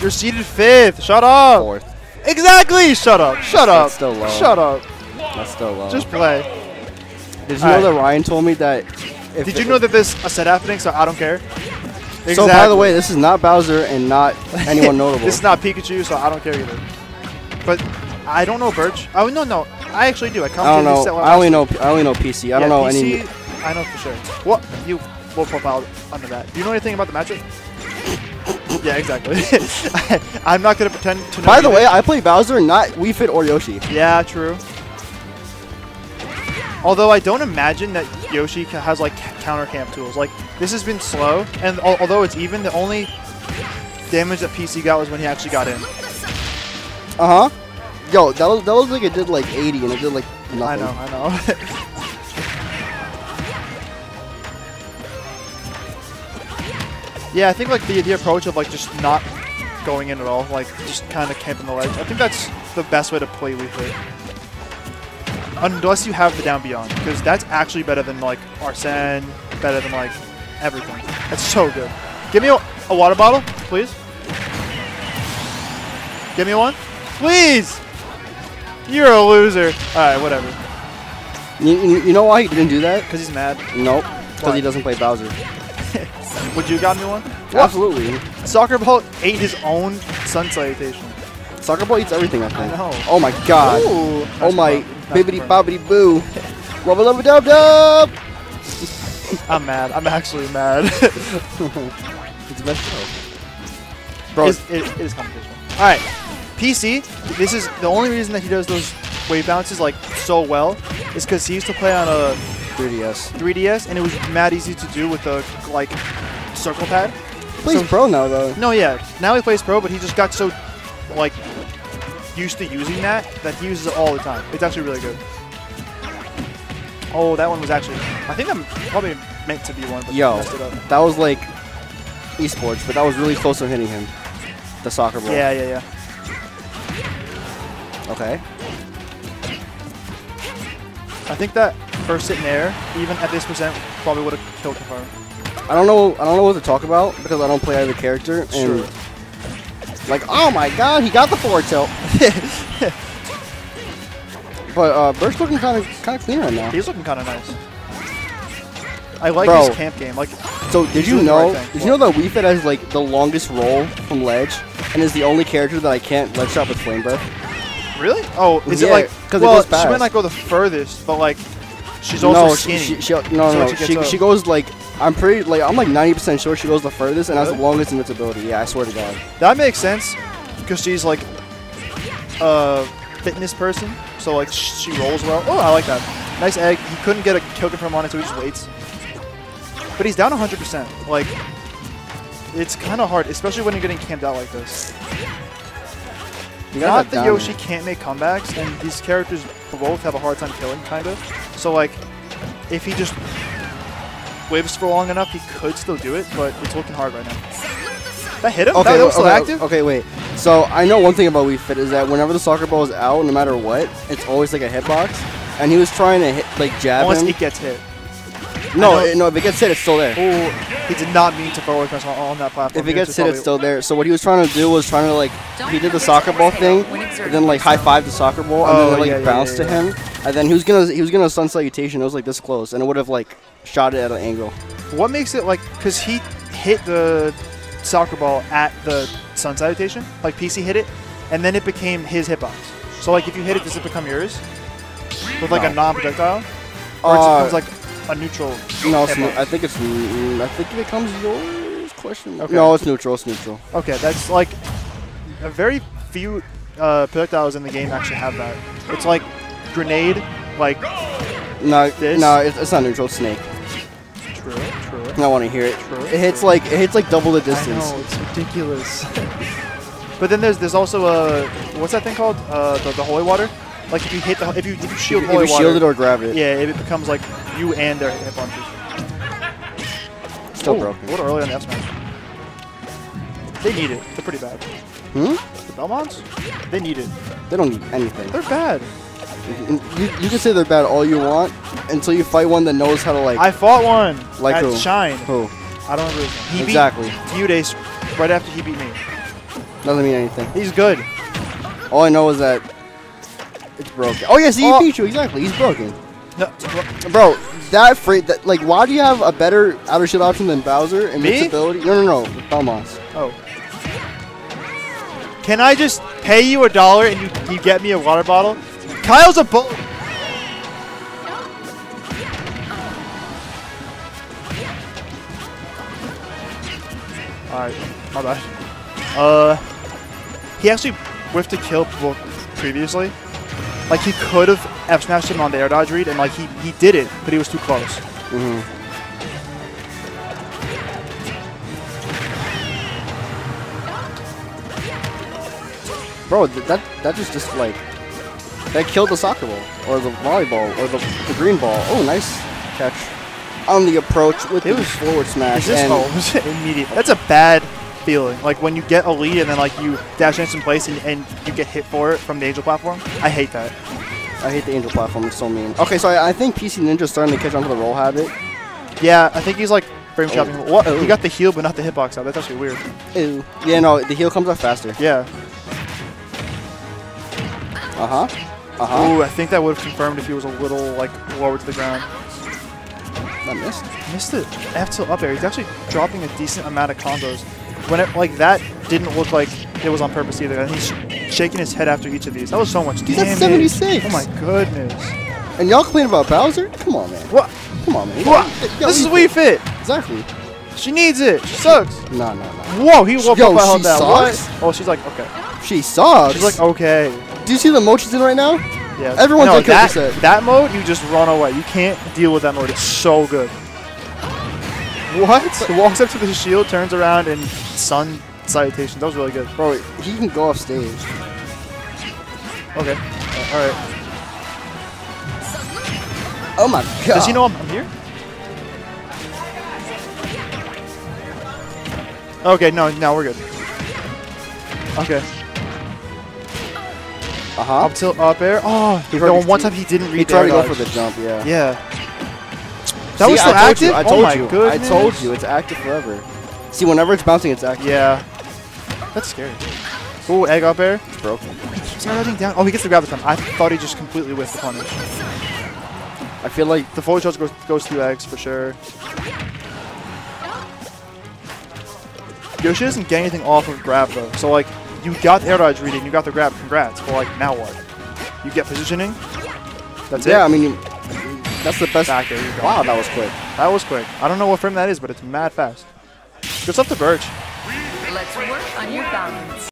You're seated 5th. Shut up. 4th. Exactly. Shut up. Shut up. That's still low. Shut up. That's still low. Just play. Did you know that Ryan told me that? Did you know that there's a set happening? So I don't care. Exactly. So by the way, this is not Bowser and not anyone notable. This is not Pikachu, so I don't care either. But I don't know Birch. Oh no, no. I actually do. I only know PC. I don't know PC, any. I know for sure. What you will profile under that? Do you know anything about the matchup? Yeah, exactly. I'm not gonna pretend to know. By the way, I play Bowser, not Wii Fit or Yoshi. Yeah, true. Although I don't imagine that Yoshi has like counter camp tools. Like this has been slow, and although it's even, the only damage that PC got was when he actually got in. Uh huh. Yo, that was like it did like 80, and it did like nothing. I know, I know. Yeah, I think like the approach of like just not going in at all, like just kind of camping the ledge. I think that's the best way to play Wii Fit, unless you have the down beyond, because that's actually better than like Arsene, better than like everything. That's so good. Give me a water bottle, please. Give me one, please. You're a loser. All right, whatever. You know why he didn't do that? Because he's mad. Nope. Because he doesn't play Bowser. Would you got me one? Absolutely. Soccer Ball ate his own sun salutation. Soccer Ball eats everything, I think. I know. Oh my god. Ooh. Oh my bibbity bobbity boo. Rubba lubba dub dub. I'm mad. I'm actually mad. It's the best show. Bro, it is competition. Alright. PC, this is the only reason that he does those wave bounces like so well is because he used to play on a 3DS, and it was mad easy to do with the like circle pad. He plays pro now though. No, yeah, now he plays pro, but he just got so like used to using that he uses it all the time. It's actually really good. Oh, that one was actually. I think I'm probably meant to be one. But yo, messed it up. That was like esports, but that was really close to hitting him. The soccer ball. Yeah, yeah, yeah. Okay. I think that first hit in air, even at this percent, probably would have killed Kephar. I don't know what to talk about because I don't play either character. And sure. Like, oh my god, he got the forward tilt. But Birch looking kind of clean right now. He's looking kind of nice. I like his camp game. Like, so did you know that Wii Fit has like the longest roll from ledge, and is the only character that I can't ledge shot with flame breath. Really? Oh, is it like? Well, she might not go the furthest, but like. She's also skinny. She goes like I'm like 90% sure she goes the furthest and has the longest invincibility. Yeah, I swear to God. That makes sense because she's like a fitness person, so like she rolls well. Oh, I like that. Nice egg. He couldn't get a kill confirm on it, so he just waits. But he's down 100%. Like it's kind of hard, especially when you're getting camped out like this. Not that Yoshi can't make comebacks, and these characters both have a hard time killing, kind of. So, like, if he just waves for long enough, he could still do it, but it's looking hard right now. That hit him? Okay, that was still active? Okay, wait. So, I know one thing about Wii Fit is that whenever the soccer ball is out, no matter what, it's always like a hitbox. And he was trying to hit, like, jab him. Unless it gets hit. No, if it gets hit, it's still there. Ooh, he did not mean to forward press on that platform. If it gets hit, it's still there. So what he was trying to do was he did the soccer ball thing, and then like high-fived the soccer ball, and then it like bounced to him, and then he was gonna sun salutation. It was like this close, and it would have like shot it at an angle. What makes it like? Cause he hit the soccer ball at the sun salutation, like PC hit it, and then it became his hitbox. So like if you hit it, does it become yours? With like a non-projectile, or it becomes like a neutral. No, I think it becomes yours. Question. Okay. No, it's neutral. It's neutral. Okay, that's like a very few projectiles in the game actually have that. It's like grenade, like no, it's not neutral. It's snake. True, true. I want to hear it. True, it hits like double the distance. I know, it's ridiculous. But then there's also a what's that thing called? The holy water. Like if you hit the if you shield holy water. If you shield it or grab it. Yeah, it becomes like. You and their hip punches. Still broken. A little early on the F smash. They need it. They're pretty bad. The Belmonts? They need it. They don't need anything. They're bad. You can say they're bad all you want until you fight one that knows how to like. I fought one. Like at who? Shine. Who? I don't remember. He beat Udace right after he beat me. Doesn't mean anything. He's good. All I know is that it's broken. Oh yes, yeah, Pikachu. Exactly. He's broken. No, bro, that like, why do you have a better outer shield option than Bowser and invincibility? No, Palmas. Oh. Can I just pay you $1 and you get me a water bottle? Kyle's a bull. Alright, my bad. He actually whiffed a kill previously. Like, he could have F-smashed him on the air dodge read, and like, he did it, but he was too close. Mm-hmm. Bro, that just like, that killed the soccer ball, or the volleyball, or the green ball. Oh, nice catch. On the approach with the forward smash. Immediate. That's a bad feeling. Like, when you get a lead and then like you dash in some place and you get hit for it from the angel platform. I hate that. I hate the angel platform. It's so mean. Okay, so I think PC Ninja's starting to catch on to the roll habit. Yeah, I think he's like frame chopping. What? He got the heel but not the hitbox out. That's actually weird. Ew. Yeah, no, the heel comes out faster. Yeah. Ooh, I think that would have confirmed if he was a little like lower to the ground. I missed. Missed the F tilt up air. He's actually dropping a decent amount of combos. When it, like, that didn't look like it was on purpose either. And he's shaking his head after each of these. That was so much damage. That's 76. Oh my goodness. And y'all complain about Bowser? Come on, man. What? Come on, man. What? This is Wii Fit. Exactly. She needs it. She sucks. No, no, no. Whoa, he woke up by holding that. What? Oh, she's like, okay. She sucks. She's like, okay. Do you see the mode she's in right now? Yeah. Everyone's okay with it. That mode, you just run away. You can't deal with that mode. It's so good. What? He walks up to the shield, turns around, and sun salutation. That was really good. Bro, he can go off stage. Okay. All right. Oh my god. Does he know I'm here? Okay, no, we're good. Okay. Up till up air. Oh, one time he didn't read the air dodge. He tried to go for the jump, yeah. That was still active? Oh my goodness. I told you, it's active forever. See, whenever it's bouncing, it's active. Yeah. That's scary. Ooh, egg up air. It's broken. He keeps running down. Oh, he gets the grab this time. I thought he just completely whiffed the punish. I feel like the forward charge goes through eggs for sure. Yoshi doesn't get anything off of grab, though. So, like, you got the air dodge reading, you got the grab, congrats. But, like, now what? You get positioning? That's it? Yeah, I mean, that's the best. Back there you go. Wow, that was quick. That was quick. I don't know what frame that is, but it's mad fast. Good stuff to Birch. Let's work on your balance.